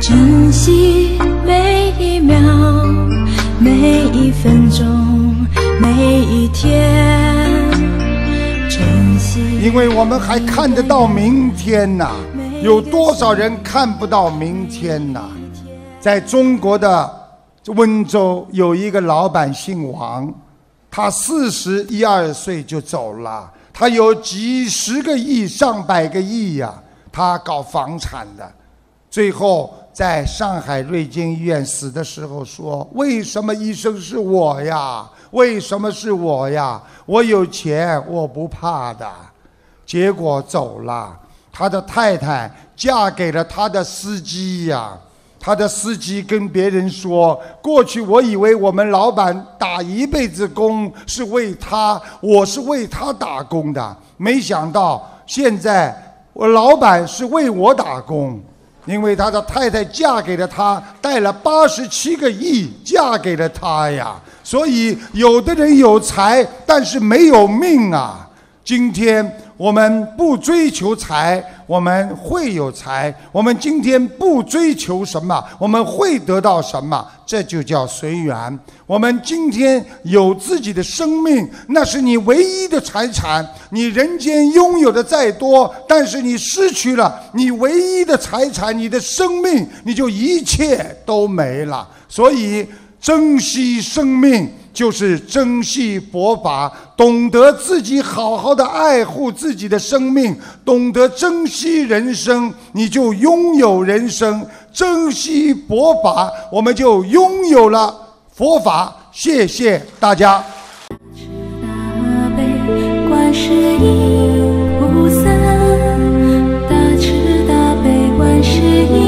珍惜每一秒，每一分钟，每一天，珍惜。因为我们还看得到明天呐，有多少人看不到明天呐？在中国的温州有一个老板姓王，他41、42岁就走了，他有几十个亿、上百个亿呀，他搞房产的，最后在上海瑞金医院死的时候说：“为什么医生是我呀？为什么是我呀？我有钱，我不怕的。”结果走了，他的太太嫁给了他的司机呀。他的司机跟别人说：“过去我以为我们老板打一辈子工是为他，我是为他打工的，没想到现在我老板是为我打工。”因为他的太太嫁给了他，带了87个亿嫁给了他呀。所以有的人有财，但是没有命啊。今天我们不追求财，我们会有财；我们今天不追求什么，我们会得到什么，这就叫随缘。我们今天有自己的生命，那是你唯一的财产。你人间拥有的再多，但是你失去了你唯一的财产，你的生命，你就一切都没了。所以，珍惜生命。就是珍惜佛法，懂得自己好好的爱护自己的生命，懂得珍惜人生，你就拥有人生。珍惜佛法，我们就拥有了佛法。谢谢大家。大慈大悲观世音。